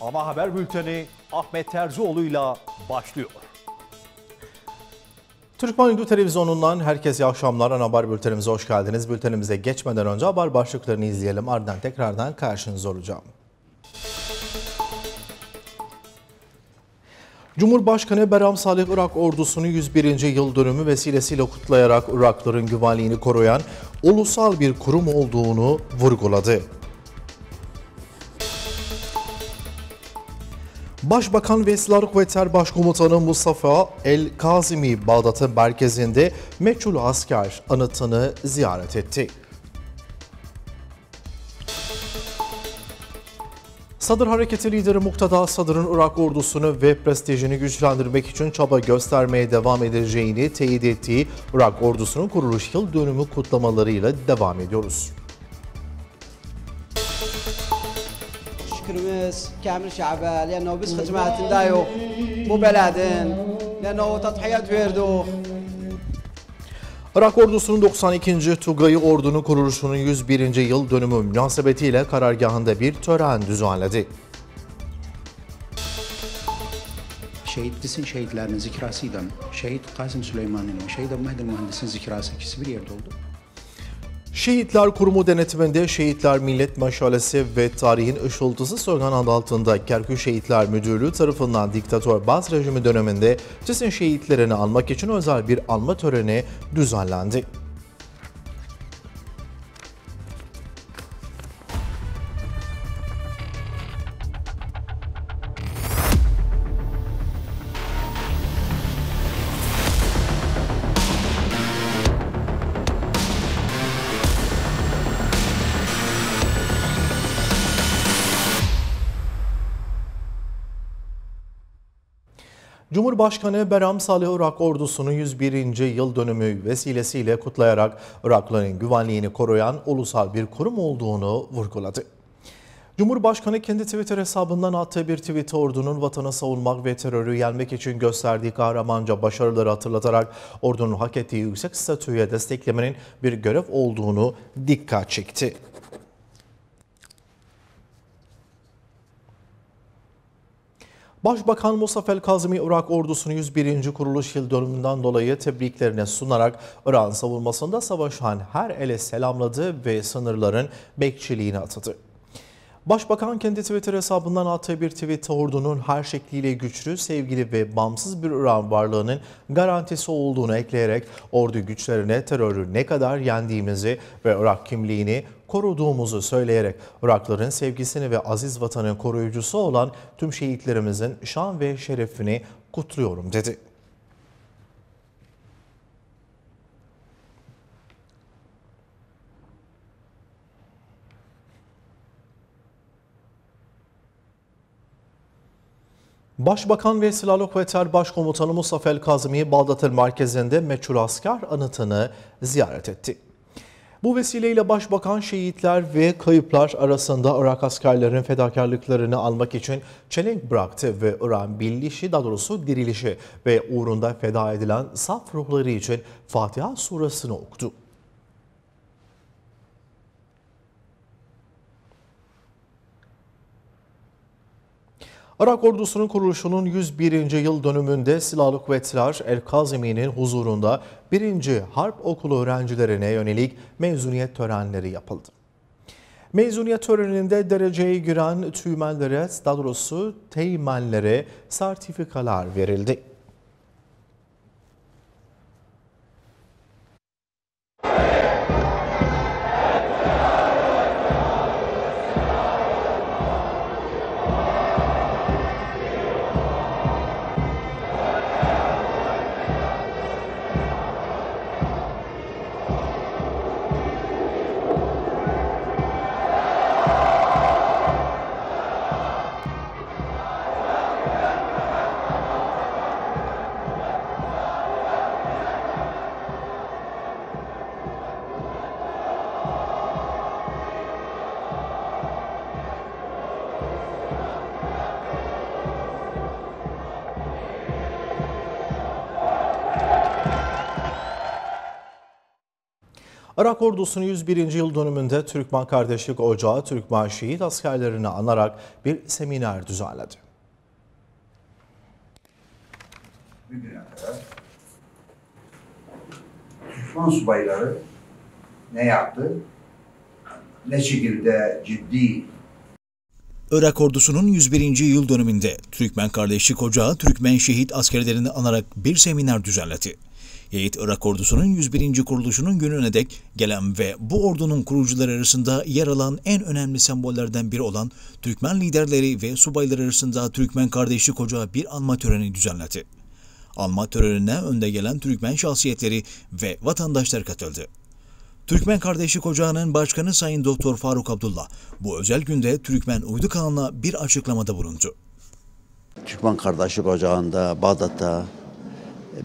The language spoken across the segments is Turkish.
Ana Haber Bülteni Ahmet Terzioğlu'yla başlıyor. Türkmen Uydu Televizyonu'ndan herkese iyi akşamlar. Ana Haber Bültenimize hoş geldiniz. Bültenimize geçmeden önce haber başlıklarını izleyelim. Ardından tekrardan karşınızda olacağım. Cumhurbaşkanı Barham Salih Irak ordusunun 101. yıl dönümü vesilesiyle kutlayarak Irakların güvenliğini koruyan ulusal bir kurum olduğunu vurguladı. Başbakan ve Silahlı Kuvvetler Başkomutanı Mustafa El-Kadhimi Bağdat'ın merkezinde meçhul asker anıtını ziyaret etti. Sadr Hareketi lideri Muktada Sadr'ın Irak ordusunu ve prestijini güçlendirmek için çaba göstermeye devam edeceğini teyit ettiği Irak ordusunun kuruluş yıl dönümü kutlamalarıyla devam ediyoruz. Irak ordusunun 92. Tugayı ordunun kuruluşunun 101. yıl dönümü münasebetiyle karargahında bir tören düzenledi. Şehitlisin şehitlerinin zikrası ile Şehit Kasım Süleyman'ın ve Şehit Abu Mehdi Mühendis'in zikrası ikisi bir yerde oldu. Şehitler Kurumu denetiminde Şehitler Millet Meşalesi ve Tarihin Işıltısı sloganı altında Kerkük Şehitler Müdürlüğü tarafından diktatör Baz rejimi döneminde Cisin şehitlerini anmak için özel bir anma töreni düzenlendi. Cumhurbaşkanı Barham Salih Irak ordusunun 101. yıl dönümü vesilesiyle kutlayarak Irakların güvenliğini koruyan ulusal bir kurum olduğunu vurguladı. Cumhurbaşkanı kendi Twitter hesabından attığı bir tweet ordunun vatanı savunmak ve terörü yenmek için gösterdiği kahramanca başarıları hatırlatarak ordunun hak ettiği yüksek statüye desteklemenin bir görev olduğunu dikkat çekti. Başbakan Mustafa El-Kadhimi Irak ordusunun 101. kuruluş yıl dönümünden dolayı tebriklerini sunarak Irak'ın savunmasında savaşan her ele selamladı ve sınırların bekçiliğini atadı. Başbakan kendi Twitter hesabından attığı bir tweet ordunun her şekliyle güçlü, sevgili ve bağımsız bir Irak'ın varlığının garantisi olduğunu ekleyerek ordu güçlerine terörü ne kadar yendiğimizi ve Irak kimliğini koruduğumuzu söyleyerek Irakların sevgisini ve aziz vatanın koruyucusu olan tüm şehitlerimizin şan ve şerefini kutluyorum dedi. Başbakan ve Silahlı Kuvvetler Başkomutanı Mustafa El-Kadhimi Bağdat'ın merkezinde meçhul asker anıtını ziyaret etti. Bu vesileyle Başbakan şehitler ve kayıplar arasında Irak askerlerinin fedakarlıklarını almak için çelenk bıraktı ve Irak'ın dirilişi ve uğrunda feda edilen saf ruhları için Fatiha suresini okudu. Irak ordusunun kuruluşunun 101. yıl dönümünde Silahlı Kuvvetler El-Kadhimi'nin huzurunda 1. Harp Okulu öğrencilerine yönelik mezuniyet törenleri yapıldı. Mezuniyet töreninde dereceye giren teğmenlere sertifikalar verildi. Irak ordusunun 101. yıl dönümünde Türkmen Kardeşlik Ocağı Türkmen şehit askerlerini anarak bir seminer düzenledi. Bugüne kadar düşman subayları ne yaptı? Ne şekilde ciddi? Irak ordusunun 101. yıl dönümünde Türkmen Kardeşlik Ocağı Türkmen şehit askerlerini anarak bir seminer düzenledi. Yiğit Irak ordusunun 101. kuruluşunun gününe dek gelen ve bu ordunun kurucuları arasında yer alan en önemli sembollerden biri olan Türkmen liderleri ve subayları arasında Türkmen Kardeşlik Ocağı bir anma töreni düzenledi. Anma törenine önde gelen Türkmen şahsiyetleri ve vatandaşlar katıldı. Türkmen Kardeşlik Ocağı'nın başkanı Sayın Doktor Faruk Abdullah bu özel günde Türkmen Uydu kanalına bir açıklamada bulundu. Türkmen Kardeşlik Ocağı'nda Bağdat'ta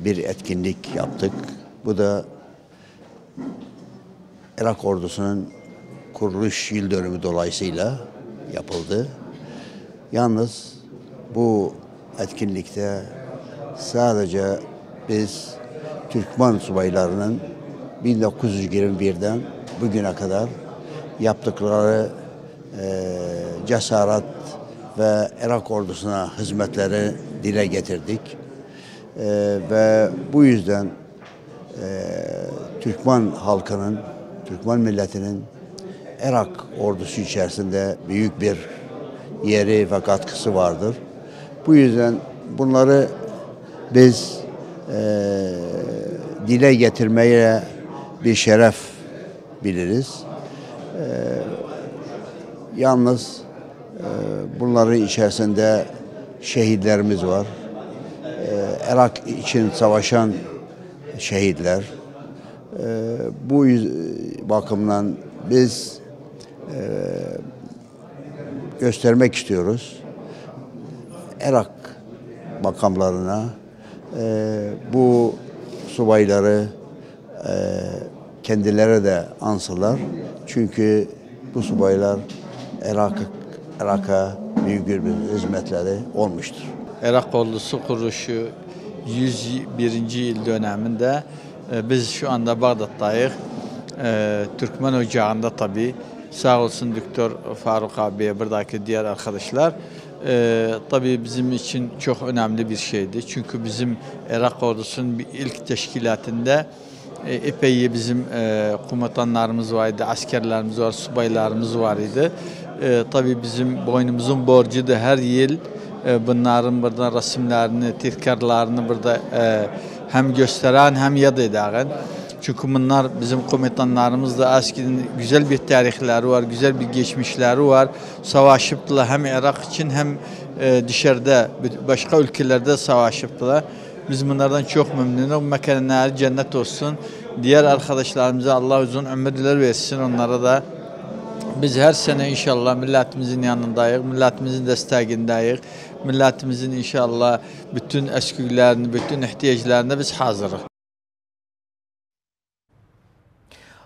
bir etkinlik yaptık. Bu da Irak ordusunun kuruluş yıl dönümü dolayısıyla yapıldı. Yalnız bu etkinlikte sadece biz Türkmen subaylarının 1921'den bugüne kadar yaptıkları cesaret ve Irak ordusuna hizmetleri dile getirdik. Ve bu yüzden Türkmen halkının, Türkmen milletinin Irak ordusu içerisinde büyük bir yeri ve katkısı vardır. Bu yüzden bunları biz dile getirmeye bir şeref biliriz. Yalnız bunların içerisinde şehitlerimiz var. Irak için savaşan şehitler. Bu bakımdan biz göstermek istiyoruz. Irak makamlarına bu subayları kendileri de ansalar. Çünkü bu subaylar Irak'a büyük bir hizmetleri olmuştur. Irak ordusu kuruluşu 101. yıl döneminde biz şu anda Bağdat'tayız. Türkmen Ocağı'nda tabii sağ olsun Doktor Faruk abiye, buradaki diğer arkadaşlar. Tabii bizim için çok önemli bir şeydi. Çünkü bizim Irak ordusunun ilk teşkilatında epey bizim komutanlarımız vardı, askerlerimiz var, subaylarımız vardı. Tabii bizim boynumuzun borcu da her yıl bunların burada resimlerini, tirkarlarını burada hem gösteren hem yad eden. Çünkü bunlar bizim komutanlarımız da eskiden güzel bir tarihleri var, güzel bir geçmişleri var. Savaşıptılar hem Irak için hem dışarıda, başka ülkelerde savaşıptılar. Biz bunlardan çok memnunuz. Mekanları cennet olsun. Diğer arkadaşlarımıza Allah uzun ömürler versin onlara da. Biz her sene inşallah milletimizin yanındayız, milletimizin desteğindeyiz. Milletimizin inşallah bütün eskilerini, bütün ihtiyaçlarına biz hazırız.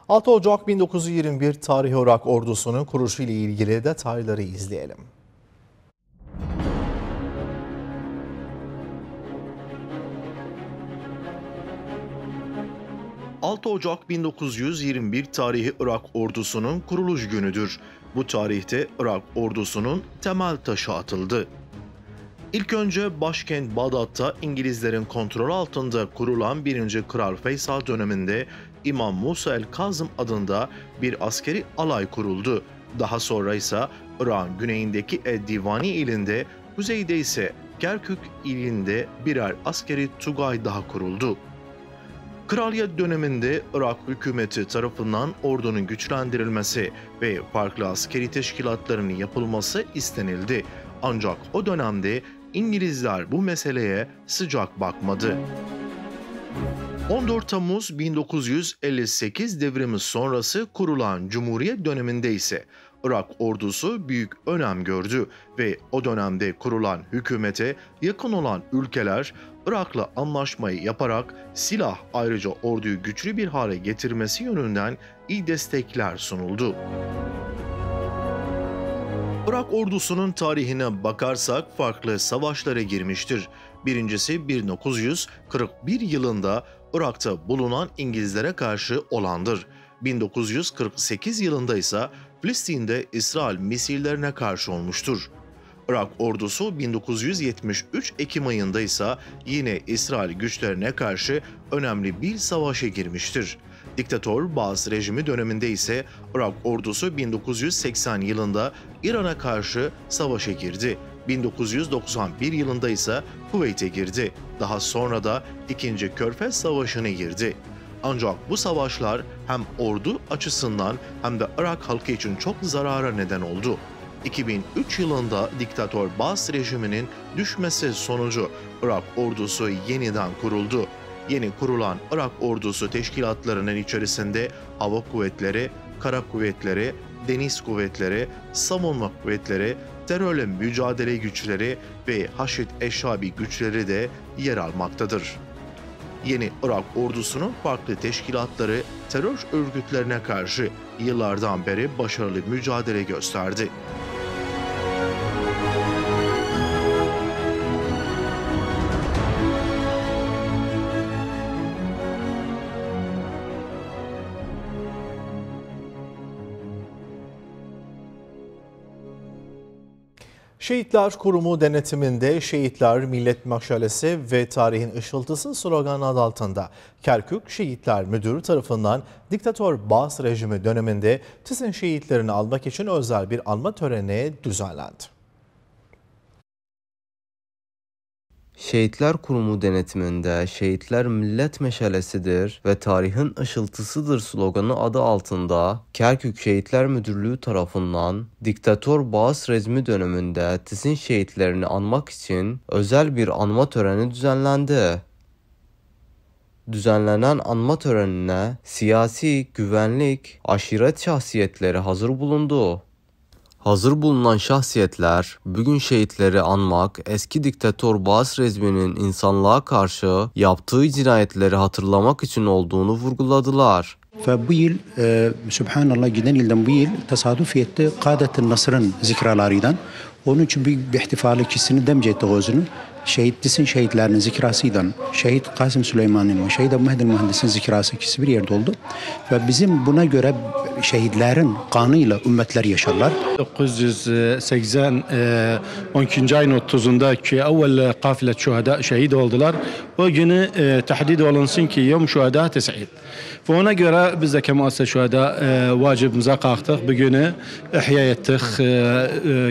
6 Ocak 1921 tarihi Irak ordusunun kuruluşu ile ilgili detayları izleyelim. ...6 Ocak 1921 tarihi Irak ordusunun kuruluş günüdür. Bu tarihte Irak ordusunun temel taşı atıldı. İlk önce başkent Bağdat'ta İngilizlerin kontrolü altında kurulan 1. Kral Faysal döneminde... ...İmam Musa el Kazım adında bir askeri alay kuruldu. Daha sonra ise Irak'ın güneyindeki Ed-Divani ilinde, kuzeyde ise Kerkük ilinde birer askeri tugay daha kuruldu. Kraliyet döneminde Irak hükümeti tarafından ordunun güçlendirilmesi ve farklı askeri teşkilatlarının yapılması istenildi. Ancak o dönemde İngilizler bu meseleye sıcak bakmadı. 14 Temmuz 1958 devrimi sonrası kurulan Cumhuriyet döneminde ise Irak ordusu büyük önem gördü ve o dönemde kurulan hükümete yakın olan ülkeler Irak'la anlaşmayı yaparak silah, ayrıca orduyu güçlü bir hale getirmesi yönünden iyi destekler sunuldu. Irak ordusunun tarihine bakarsak farklı savaşlara girmiştir. Birincisi 1941 yılında Irak'ta bulunan İngilizlere karşı olandır. 1948 yılında ise Filistin'de İsrail misillerine karşı olmuştur. Irak ordusu 1973 Ekim ayında ise yine İsrail güçlerine karşı önemli bir savaşa girmiştir. Diktatör Baas rejimi döneminde ise Irak ordusu 1980 yılında İran'a karşı savaşa girdi. 1991 yılında ise Kuveyt'e girdi. Daha sonra da 2. Körfez Savaşı'na girdi. Ancak bu savaşlar hem ordu açısından hem de Irak halkı için çok zarara neden oldu. 2003 yılında diktatör Baas rejiminin düşmesi sonucu Irak ordusu yeniden kuruldu. Yeni kurulan Irak ordusu teşkilatlarının içerisinde hava kuvvetleri, kara kuvvetleri, deniz kuvvetleri, savunma kuvvetleri, terörle mücadele güçleri ve Haşit Eşhabi güçleri de yer almaktadır. Yeni Irak ordusunun farklı teşkilatları terör örgütlerine karşı yıllardan beri başarılı mücadele gösterdi. Şehitler Kurumu denetiminde Şehitler Millet Maşalesi ve Tarihin Işıltısı sloganı adı altında Kerkük Şehitler Müdürü tarafından diktatör Baas rejimi döneminde TİS'in şehitlerini almak için özel bir anma töreni düzenlendi. Şehitler Kurumu denetiminde şehitler millet meşalesidir ve tarihin ışıltısıdır sloganı adı altında Kerkük Şehitler Müdürlüğü tarafından diktatör Baas rejimi döneminde TİS'in şehitlerini anmak için özel bir anma töreni düzenlendi. Düzenlenen anma törenine siyasi, güvenlik, aşiret şahsiyetleri hazır bulundu. Hazır bulunan şahsiyetler bugün şehitleri anmak, eski diktatör Baas rejiminin insanlığa karşı yaptığı cinayetleri hatırlamak için olduğunu vurguladılar. Bu yıl, Subhanallah giden yıldan bu yıl tesadüfiyette Kadet-i Nasır'ın zikralarıydan. Onun için bir ihtifal ikisini demcette gözünün. Şehit TİS'in şehitlerinin zikrasıydan, Şehit Kasım Süleyman'ın ve Şehit Abu Mehdi Mühendis'in zikrası ikisi bir yerde oldu. Ve bizim buna göre şehitlerin kanıyla ümmetler yaşarlar. 1980 12. ayın 30'undaki evvel kafile şuhada şehit oldular. O günü tahdid olunsın ki yom şuhada tes'id. Ve ona göre biz de kemase şuhada vacibimize kalktık. Bu günü ihya ettik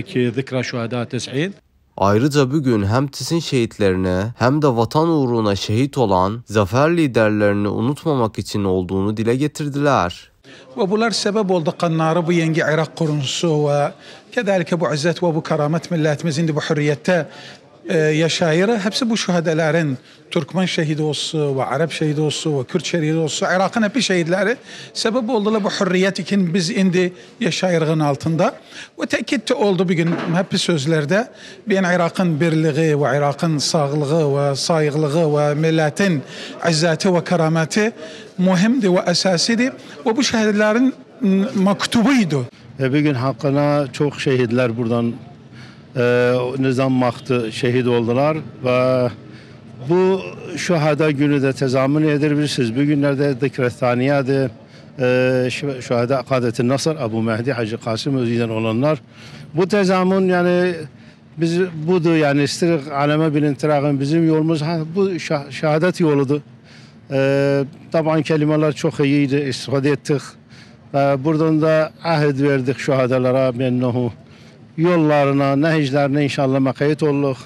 ki zikra şuhada tes'id. Ayrıca bugün hem TİS'in şehitlerini hem de vatan uğruna şehit olan zafer liderlerini unutmamak için olduğunu dile getirdiler. Ve bunlar sebep oldu kanları bu yengi Irak kurunsu ve kezalike bu izzet ve bu keramet milletimizin de bu hürriyette yaşayırı. Hepsi bu şehitlerin Türkmen şehidi olsun ve Arap şehidi olsun ve Kürt şehidi olsun Irak'ın hep şehitleri sebep oldular bu hürriyet için biz indi yaşayırığın altında. Ve tekit oldu bugün hep sözlerde ben Irak'ın birliği ve Irak'ın sağlığı ve saygılığı ve milletin izzeti ve kerameti mühimdi ve esasidir ve bu şehitlerin maktubuydu. Bugün hakkına çok şehitler buradan nizam vakti şehit oldular ve bu şuhada günü de tezamün edebilirsiniz. Bugünlerde Zikrethaniye'de şuhada Kadet-i Nasır, Abu Mehdi, Hacı Kasım Özü'den olanlar. Bu tezamün yani biz budur yani istirik aleme bilintirağın bizim yolumuz bu şehadet yoludur. Taban kelimeler çok iyiydi, istifade ettik. Buradan da ahit verdik şuhadalara mennehu. Yollarına, nehiclerine inşallah makayet olduk.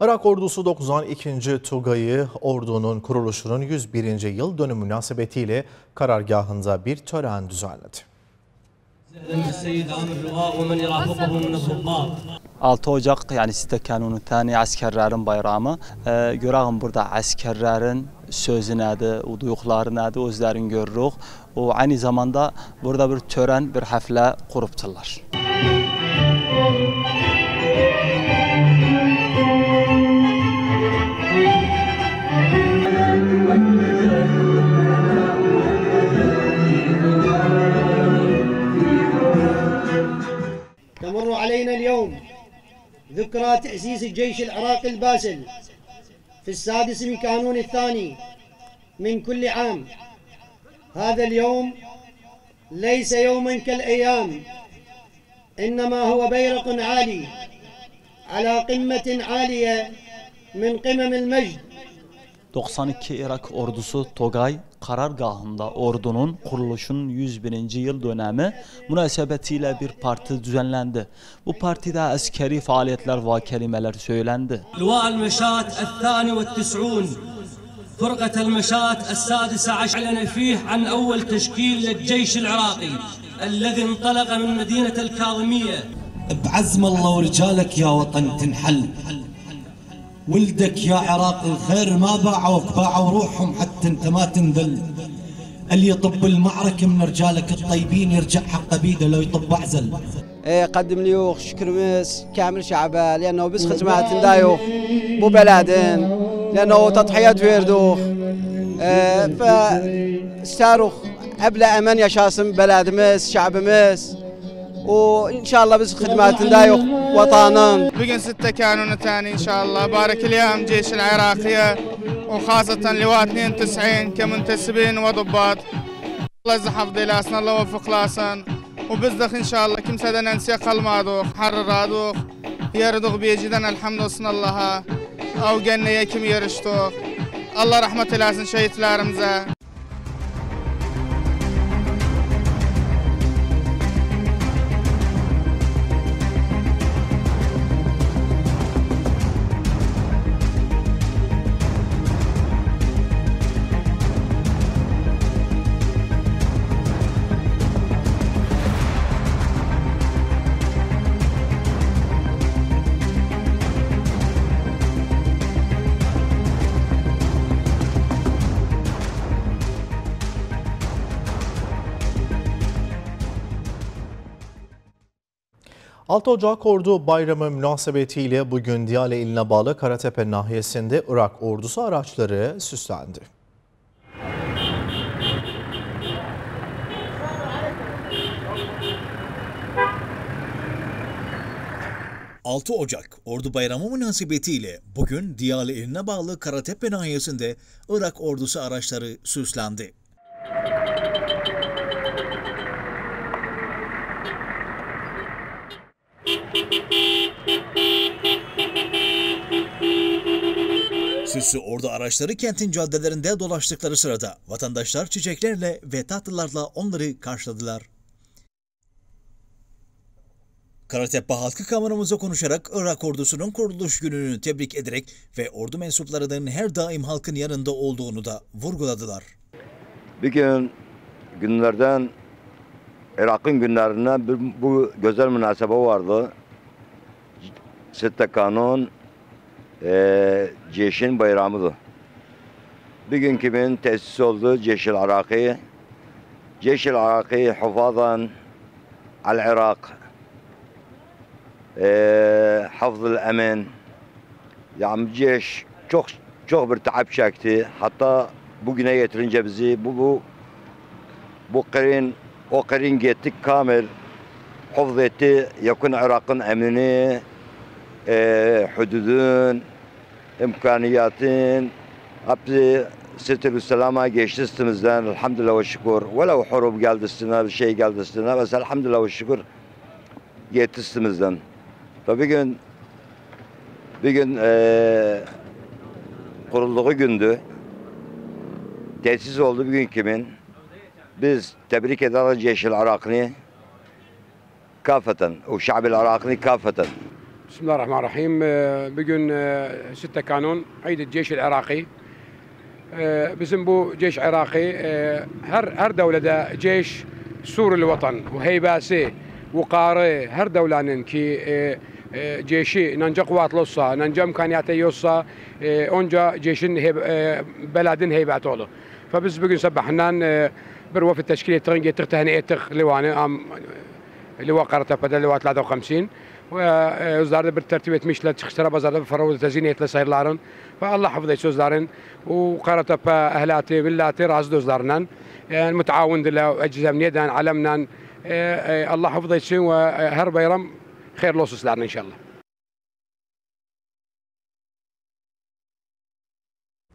Irak ordusu 92. Tugay'ı ordunun kuruluşunun 101. yıl dönümü münasebetiyle karargahında bir tören düzenledi. 6 Ocak yani Site Kanunu tani askerlerin bayramı. Görağım burada askerlerin sözü nedir, duyukları nedir, özlerini görürük. O aynı zamanda burada bir tören, bir hafle kuruptular. تمر علينا اليوم ذكرى تأسيس الجيش العراقي الباسل في السادس من كانون الثاني من كل عام. هذا اليوم ليس يوما كالأيام، إنما هو بيرق عالي على قمة عالية من قمم المجد. 92 Irak ordusu Togay karargahında ordunun kuruluşunun 101. yıl dönemi münasebetiyle bir parti düzenlendi. Bu partide askeri faaliyetler ve kelimeler söylendi. فرقة المشاة السادسة عشر أعلن فيه عن أول تشكيل للجيش العراقي الذي انطلق من مدينة الكاظمية. بعزم الله ورجالك يا وطن تنحل، ولدك يا عراق الخير ما باعوك، باعوا روحهم حتى انت ما تنذل. اللي يطب المعركة من رجالك الطيبين يرجع حق بيده لو يطب أعزل. قدم ليوخ شكرمس كامل شعبه لأنه بس خدمات دايوخ مو بلادين لأنه تضحيات فيردوخ فاستاروخ قبل أمان يشاسم بلاد مس شعب مس وإن شاء الله بس خدمات دايوخ وطانا. بقين 6 كانون تاني إن شاء الله بارك اليوم جيش العراقية وخاصة لواء 92 كمنتسبين وضباط. الله يزحف لاسنا الله يوفق لاسنا وبزدخ إن شاء الله كمسدنا ننسي قلمادوخ حر رادوخ يردوخ بيجدنا الحمد والصنة الله. Avgenli'ye kim yarıştı? Allah rahmet eylesin şehitlerimize. Ocak Ordu Bayramı münasebetiyle bugün Diyale iline bağlı Karatepe nahiyesinde Irak ordusu araçları süslendi. Ocak Ordu Bayramı münasebetiyle bugün Diyale iline bağlı Karatepe nahiyesinde Irak ordusu araçları süslendi. Süslü ordu araçları kentin caddelerinde dolaştıkları sırada vatandaşlar çiçeklerle ve tatlılarla onları karşıladılar. Karatepe halkı kameramıza konuşarak Irak ordusunun kuruluş gününü tebrik ederek ve ordu mensuplarının her daim halkın yanında olduğunu da vurguladılar. Bugün günlerden, Irak'ın günlerinden bu güzel münasebe vardı. 6 Kanun Ceş'in bayramıdır. Bugün kimin tesis oldu? Ceş'il Araki. Ceş'il Araki hufazan al-Irak. Hafzul emin. Yani Ceş çok bir taab çekti. Hatta bugüne getirince bizi bu kırın o kırın gittik kamil hafız etti yakın Irak'ın emnini hududun, imkaniyatın hepsi Sitr-ül Selam'a geçti üstümüzden elhamdülillah ve şükür. Velev hurub geldi üstüne, bir şey geldi üstüne ve elhamdülillah ve şükür geçti üstümüzden. Bir gün kurulduğu gündü, tesis oldu bir gün kimin. Biz tebrik ederiz Ceş'il Irak'ını kafeten, o şa'bil Irak'ını kafeten. Bismillahirrahmanirrahim. Bugün 6 Kanun, Eid-i Ceş'il Iraki. Bizim bu Ceş Iraki her devlede Ceş, Suril Vatan, heybesi, vukarı, her devlenin ki Ceşi, nanca kuvvetli olsa, nanca imkaniyatı yoksa, onca Ceş'in, beledin heybeti olur. Biz bugün sabahından bir vefet teşkil ettik, tehniye ettik livanı, liva Karatepe'de, liva 53. Özleri bir tertip etmişler, çıkışlara bazarda bir faravuz tezini ettiler sayıların. Allah hafız etsin özlerin. Karatepe ehlati, billati razı özlerinden. Müteavundiler, ecz-i emniyeden, alemden. Allah hafız etsin ve her bayram hayırlı olsun sizlerine inşallah.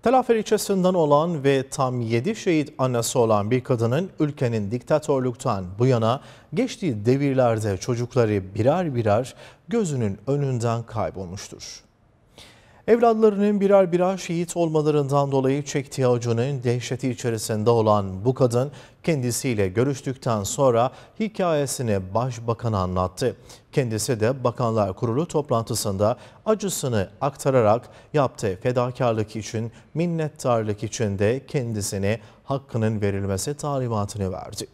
Telafer ilçesinden olan ve tam 7 şehit annesi olan bir kadının ülkenin diktatörlükten bu yana geçtiği devirlerde çocukları birer birer gözünün önünden kaybolmuştur. Evladlarının birer birer şehit olmalarından dolayı çektiği acının dehşeti içerisinde olan bu kadın kendisiyle görüştükten sonra hikayesini başbakana anlattı. Kendisi de Bakanlar Kurulu toplantısında acısını aktararak yaptığı fedakarlık için, minnettarlık için de kendisine hakkının verilmesi talimatını verdi.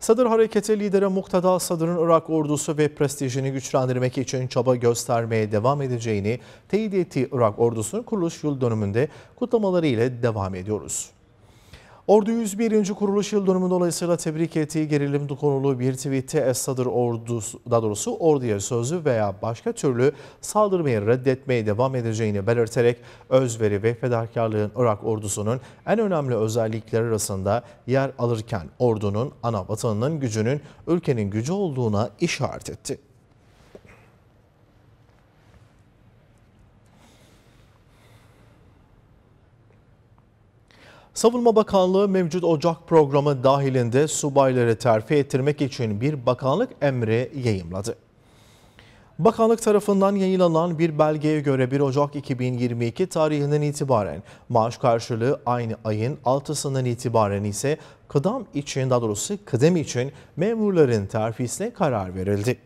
Sadr Hareketi lideri Muktada Sadr'ın Irak ordusu ve prestijini güçlendirmek için çaba göstermeye devam edeceğini teyit ettiği Irak ordusunun kuruluş yıl dönümünde kutlamaları ile devam ediyoruz. Ordu 101. kuruluş yıl dönümü dolayısıyla tebrik ettiği gerilim konulu bir tweette Es-Sadr ordusu, daha doğrusu orduya sözlü veya başka türlü saldırmayı reddetmeye devam edeceğini belirterek özveri ve fedakarlığın Irak ordusunun en önemli özellikleri arasında yer alırken ordunun ana vatanının gücünün ülkenin gücü olduğuna işaret etti. Savunma Bakanlığı mevcut Ocak programı dahilinde subayları terfi ettirmek için bir bakanlık emri yayımladı. Bakanlık tarafından yayınlanan bir belgeye göre 1 Ocak 2022 tarihinden itibaren maaş karşılığı aynı ayın 6'sından itibaren ise kıdem için memurların terfisine karar verildi.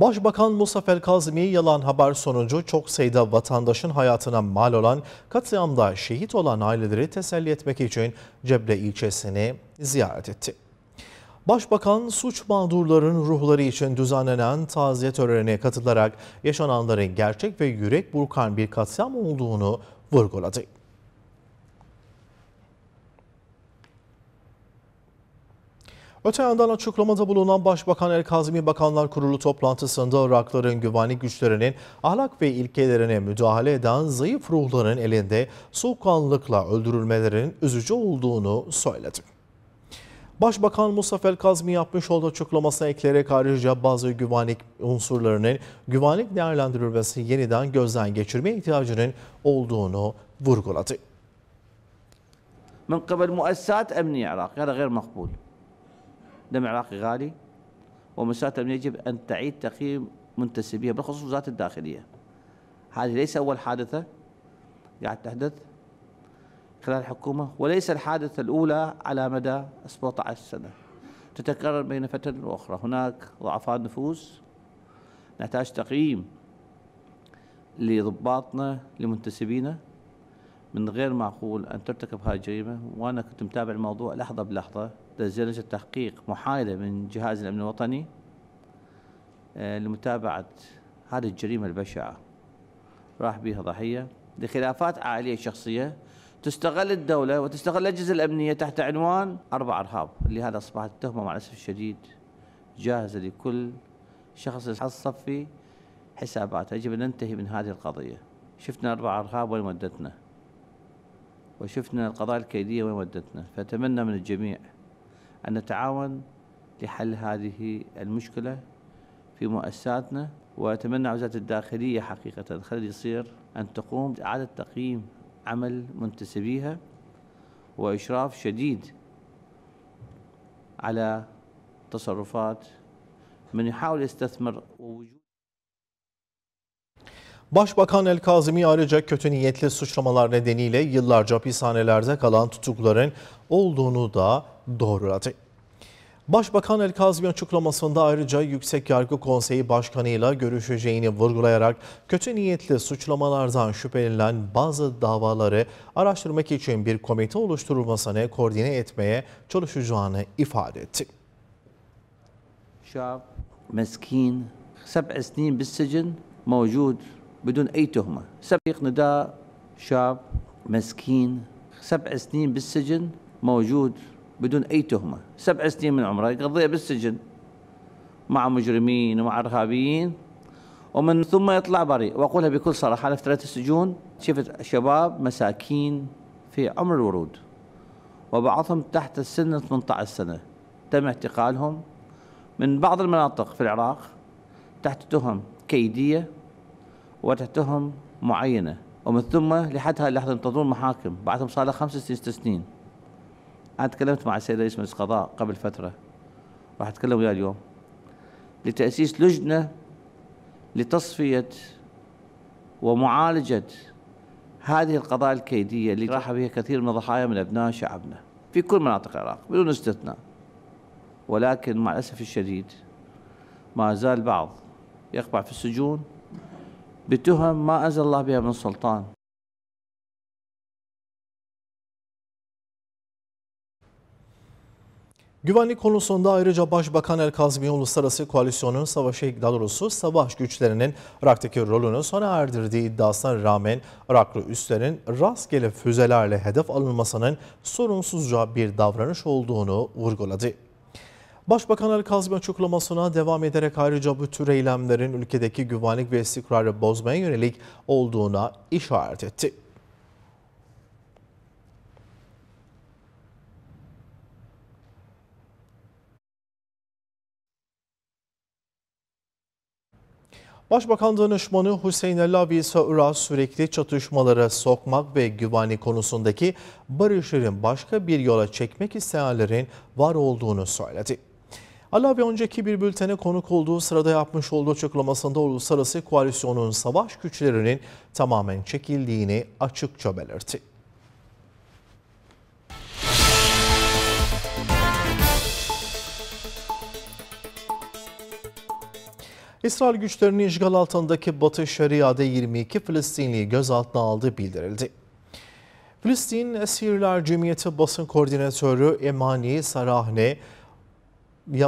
Başbakan Musa el Kazım'ı yalan haber sonucu çok sayıda vatandaşın hayatına mal olan katliamda şehit olan aileleri teselli etmek için Ceble ilçesini ziyaret etti. Başbakan suç mağdurlarının ruhları için düzenlenen taziye törenine katılarak yaşananların gerçek ve yürek burkan bir katliam olduğunu vurguladı. Öte yandan açıklamada bulunan Başbakan El-Kazimi Bakanlar Kurulu toplantısında Irakların güvenlik güçlerinin ahlak ve ilkelerine müdahale eden zayıf ruhların elinde soğukkanlılıkla öldürülmelerinin üzücü olduğunu söyledi. Başbakan Mustafa Al-Kadhimi yapmış olduğu açıklamasına ekleyerek ayrıca bazı güvenlik unsurlarının güvenlik değerlendirilmesi yeniden gözden geçirme ihtiyacının olduğunu vurguladı. دم عراقي غالي ومساله يجب ان تعيد تقييم منتسبيها بالخصوص وزاره الداخليه. هذه ليس اول حادثه قاعد تحدث خلال الحكومه وليس الحادثه الاولى على مدى 17 سنه. تتكرر بين فتره واخرى، هناك ضعفاء نفوذ نحتاج تقييم لضباطنا لمنتسبينا. من غير معقول ان ترتكب هذه الجريمه وانا كنت متابع الموضوع لحظه بلحظه. تزلج التحقيق محايلة من جهاز الأمن الوطني لمتابعة هذه الجريمة البشعة راح بها ضحية لخلافات عائلية شخصية تستغل الدولة وتستغل الأجهزة الأمنية تحت عنوان 4 أرهاب لهذا أصبحت التهمة مع الأسف الشديد جاهزة لكل شخص يتحصف في حساباته. يجب أن ننتهي من هذه القضية. شفنا 4 أرهاب وين ودتنا وشفنا القضايا الكيدية وين ودتنا. فأتمنى من الجميع أن نتعاون لحل هذه المشكلة في مؤسساتنا وأتمنى وزارة الداخلية حقيقة خلي يصير أن تقوم بإعادة تقييم عمل منتسبيها وإشراف شديد على تصرفات من يحاول يستثمر ووجود. Başbakan El-Kazimi ayrıca kötü niyetli suçlamalar nedeniyle yıllarca hapishanelerde kalan tutukluların olduğunu da doğruladı. Başbakan El-Kazimi açıklamasında ayrıca Yüksek Yargı Konseyi Başkanı'yla görüşeceğini vurgulayarak kötü niyetli suçlamalardan şüphelenen bazı davaları araştırmak için bir komite oluşturulmasını koordine etmeye çalışacağını ifade etti. Şab, meskin, 7 senedir بالسجن موجود بدون أي تهمة. سبق نداء شاب مسكين 7 سنين بالسجن موجود بدون أي تهمة. 7 سنين من عمره يقضيها بالسجن مع مجرمين ومع إرهابيين ومن ثم يطلع بريء. وأقولها بكل صراحة، أنا في 3 سجون شفت شباب مساكين في عمر الورود وبعضهم تحت السن 18 سنة تم اعتقالهم من بعض المناطق في العراق تحت تهم كيدية وتحت تهم معينة، ومن ثم لحد هذه اللحظة ينتظرون محاكم. بعضهم صار له 5 سنين 6 سنين. أنا تكلمت مع السيد رئيس مجلس القضاء قبل فترة، راح أتكلم وياه اليوم لتأسيس لجنة لتصفية ومعالجة هذه القضايا الكيدية اللي راح بها كثير من ضحايا من أبناء شعبنا في كل مناطق العراق بدون استثناء. ولكن مع الأسف الشديد ما زال البعض يقبع في السجون بتهم ما أنزل الله بها من سلطان. Güvenlik konusunda ayrıca Başbakan El Kazmi Uluslararası Koalisyonun savaş güçlerinin Irak'taki rolünü sona erdirdiği iddiasına rağmen Iraklı üslerin rastgele füzelerle hedef alınmasının sorunsuzca bir davranış olduğunu vurguladı. Başbakan El Kazmi açıklamasına devam ederek ayrıca bu tür eylemlerin ülkedeki güvenlik ve istikrarı bozmaya yönelik olduğuna işaret etti. Başbakan danışmanı Hüseyin Alavi ise Irak'ı sürekli çatışmalara sokmak ve güvenlik konusundaki barışların başka bir yola çekmek isteyenlerin var olduğunu söyledi. Alavi önceki bir bültene konuk olduğu sırada yapmış olduğu açıklamasında uluslararası koalisyonun savaş güçlerinin tamamen çekildiğini açıkça belirtti. İsrail güçlerinin işgal altındaki Batı Şeria'da 22 Filistinli'yi gözaltına aldığı bildirildi. Filistin Esirler Cemiyeti Basın Koordinatörü Amani Sarahneh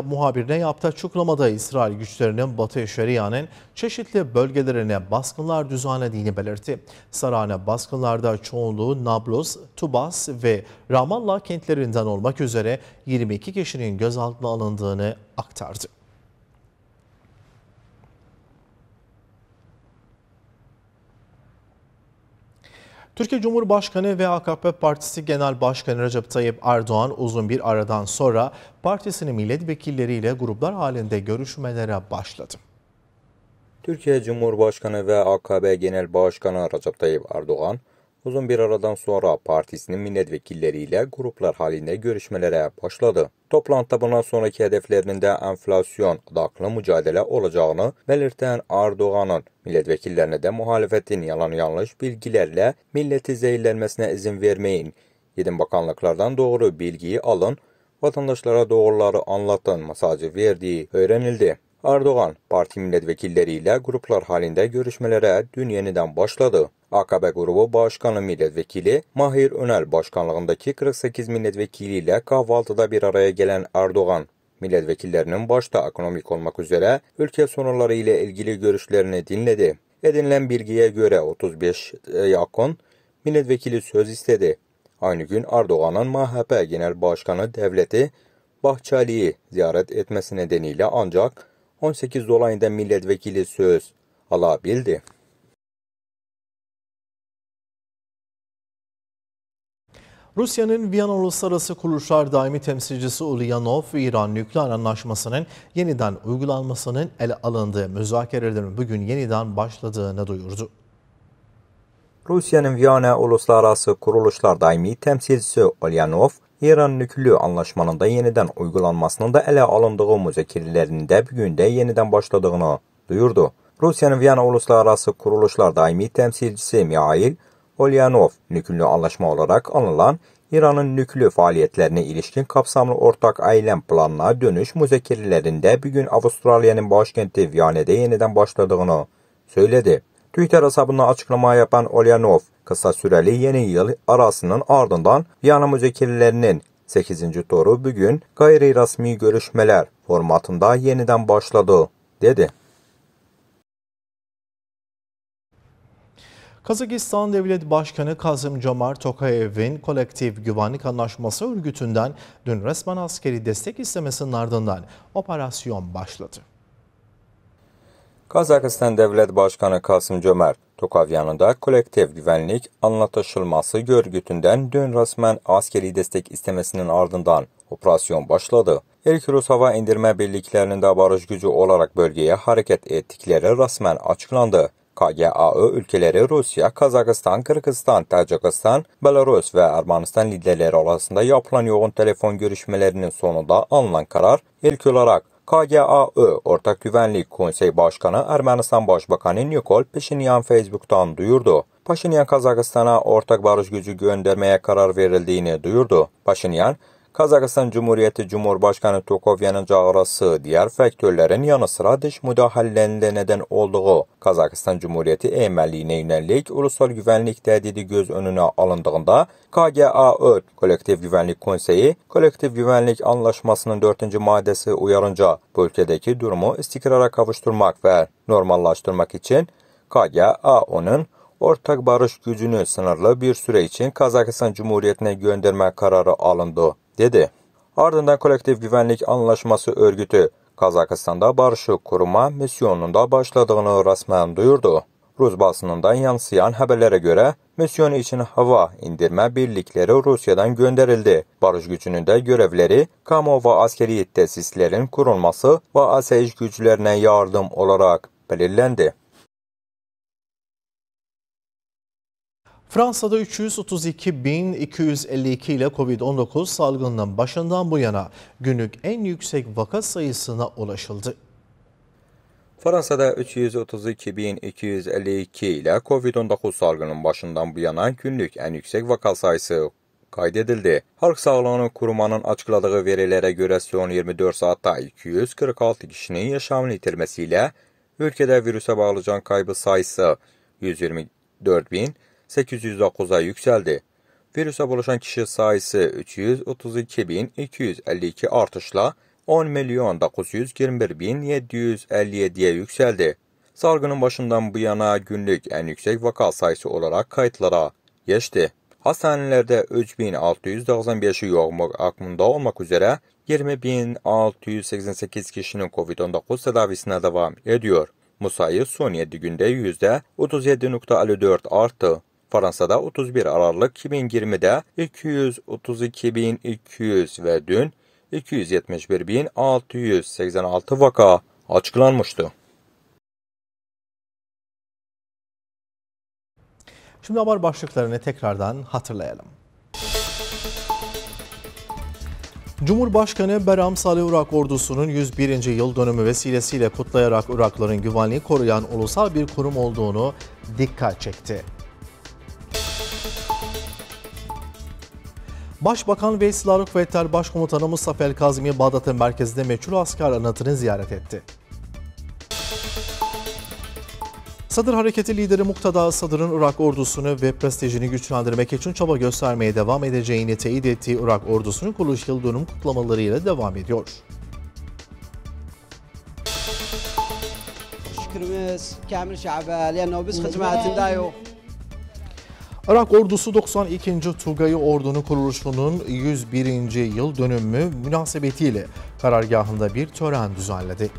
muhabirine yaptığı açıklamada İsrail güçlerinin Batı Şeria'nın çeşitli bölgelerine baskınlar düzenlediğini belirtti. Sarahneh baskınlarda çoğunluğu Nablus, Tubas ve Ramallah kentlerinden olmak üzere 22 kişinin gözaltına alındığını aktardı. Türkiye Cumhurbaşkanı ve AKP Partisi Genel Başkanı Recep Tayyip Erdoğan uzun bir aradan sonra partisinin milletvekilleriyle gruplar halinde görüşmelere başladı. Türkiye Cumhurbaşkanı ve AKP Genel Başkanı Recep Tayyip Erdoğan uzun bir aradan sonra partisinin milletvekilleriyle gruplar halinde görüşmelere başladı. Toplantıda bundan sonraki hedeflerinin de enflasyon odaklı mücadele olacağını belirten Erdoğan'ın milletvekillerine de muhalefetin yalan yanlış bilgilerle milleti zehirlenmesine izin vermeyin, 7 bakanlıklardan doğru bilgiyi alın, vatandaşlara doğruları anlatın mesajı verdiği öğrenildi. Erdoğan, parti milletvekilleriyle gruplar halinde görüşmelere dün yeniden başladı. AKP grubu başkanı milletvekili Mahir Öner başkanlığındaki 48 milletvekiliyle kahvaltıda bir araya gelen Erdoğan, milletvekillerinin başta ekonomik olmak üzere ülke sorunları ile ilgili görüşlerini dinledi. Edinilen bilgiye göre 35'e yakın milletvekili söz istedi. Aynı gün Erdoğan'ın MHP Genel Başkanı Devleti Bahçeli'yi ziyaret etmesi nedeniyle ancak 18 dolayında milletvekili söz alabildi. Rusya'nın Viyana Uluslararası Kuruluşlar Daimi Temsilcisi Ulyanov, İran nükleer anlaşmasının yeniden uygulanmasının ele alındığı müzakerelerin bugün yeniden başladığını duyurdu. Rusya'nın Viyana Uluslararası Kuruluşlar Daimi Temsilcisi Ulyanov, İran nükleer anlaşmanın da yeniden uygulanmasının da ele alındığı müzakerelerin de bugün de yeniden başladığını duyurdu. Rusya'nın Viyana Uluslararası Kuruluşlar Daimi Temsilcisi Mikhail Ulyanov, nükleer anlaşma olarak anılan İran'ın nükleer faaliyetlerine ilişkin kapsamlı ortak eylem planına dönüş müzakerelerinde bugün Avustralya'nın başkenti Viyana'da yeniden başladığını söyledi. Twitter hesabına açıklama yapan Ulyanov, kısa süreli yeni yıl arasının ardından Viyana müzakerelerinin 8. turu bugün gayri resmi görüşmeler formatında yeniden başladı, dedi. Kazakistan Devlet Başkanı Kazım-Jomart Tokayev'in Kolektif Güvenlik Anlaşması örgütünden dün resmen askeri destek istemesinin ardından operasyon başladı. Kazakistan Devlet Başkanı Kasım Cömert Tokavyan'da kolektif güvenlik anlaşılması örgütünden dün resmen askeri destek istemesinin ardından operasyon başladı. İlk Rus hava indirme birliklerinin de barış gücü olarak bölgeye hareket ettikleri resmen açıklandı. KGAO ülkeleri Rusya, Kazakistan, Kırgızistan, Tacikistan, Belarus ve Ermenistan liderleri arasında yapılan yoğun telefon görüşmelerinin sonunda alınan karar ilk olarak KGAO Ortak Güvenlik Konseyi Başkanı Ermenistan Başbakanı Nikol Pashinyan Facebook'tan duyurdu. Pashinyan Kazakistan'a ortak barış gücü göndermeye karar verildiğini duyurdu. Pashinyan, Kazakistan Cumhuriyeti Cumhurbaşkanı Tokavyan'ın çağrısı diğer faktörlerin yanı sıra dış müdahalelerine neden olduğu Kazakistan Cumhuriyeti egemenliğine yönelik ulusal güvenlik tehdidi göz önüne alındığında KGAO Kolektif Güvenlik Konseyi Kolektif Güvenlik Anlaşmasının 4. maddesi uyarınca bu ülkedeki durumu istikrara kavuşturmak ve normallaştırmak için KGAO'nun ortak barış gücünü sınırlı bir süre için Kazakistan Cumhuriyeti'ne gönderme kararı alındı, dedi. Ardından Kolektif Güvenlik Anlaşması örgütü Kazakistan'da barışı koruma misyonunda başladığını resmen duyurdu. Rus basınından yansıyan haberlere göre misyon için hava indirme birlikleri Rusya'dan gönderildi. Barış gücünün de görevleri kamu ve askeri tesislerin kurulması ve asayiş güçlerine yardım olarak belirlendi. Fransa'da 332.252 ile Covid-19 salgınının başından bu yana günlük en yüksek vaka sayısına ulaşıldı. Fransa'da 332.252 ile Covid-19 salgının başından bu yana günlük en yüksek vaka sayısı kaydedildi. Halk Sağlığını Kurumanın açıkladığı verilere göre son 24 saatte 246 kişinin yaşamını yitirmesiyle ülkede virüse bağlı can kaybı sayısı 124.809'a yükseldi. Virüse bulaşan kişi sayısı 332.252 artışla 10.921.757'ye yükseldi. Salgının başından bu yana günlük en yüksek vaka sayısı olarak kayıtlara geçti. Hastanelerde 3.695'i yoğun akımında olmak üzere 20.688 kişinin COVID-19 tedavisine devam ediyor. Musa'yı son 7 günde %37.54 arttı. Fransa'da 31 Aralık 2020'de 232.200 ve dün 271.686 vaka açıklanmıştı. Şimdi haber başlıklarını tekrardan hatırlayalım. Cumhurbaşkanı Barham Salih Irak ordusunun 101. yıl dönümü vesilesiyle kutlayarak Irakların güvenliği koruyan ulusal bir kurum olduğunu dikkat çekti. Başbakan ve Silahlı Kuvvetler Başkomutanı Mustafa El-Kazım'ı Bağdat'ın merkezinde meçhul asker anıtını ziyaret etti. Sadr Hareketi lideri Muktada Sadr'ın Irak ordusunu ve prestijini güçlendirmek için çaba göstermeye devam edeceğini teyit ettiği Irak ordusunun kuruluş yıl dönüm kutlamalarıyla devam ediyor. Irak ordusu 92. Tugayı Ordu'nun kuruluşunun 101. yıl dönümü münasebetiyle karargahında bir tören düzenledi.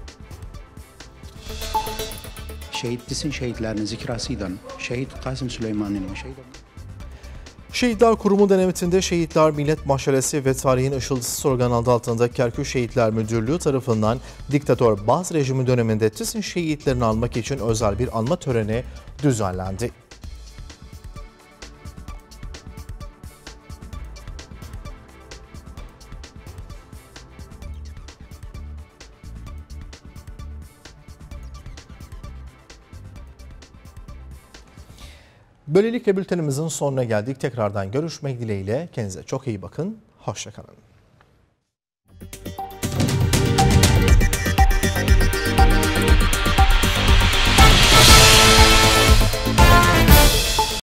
Şehitler Kurumu denetiminde Şehitler Millet Mahşeresi ve Tarihin Işıltısı sloganı adı altında Kerkük Şehitler Müdürlüğü tarafından diktatör Baz rejimi döneminde Tisin şehitlerini almak için özel bir anma töreni düzenlendi. Böylelikle bültenimizin sonuna geldik. Tekrardan görüşmek dileğiyle. Kendinize çok iyi bakın. Hoşça kalın.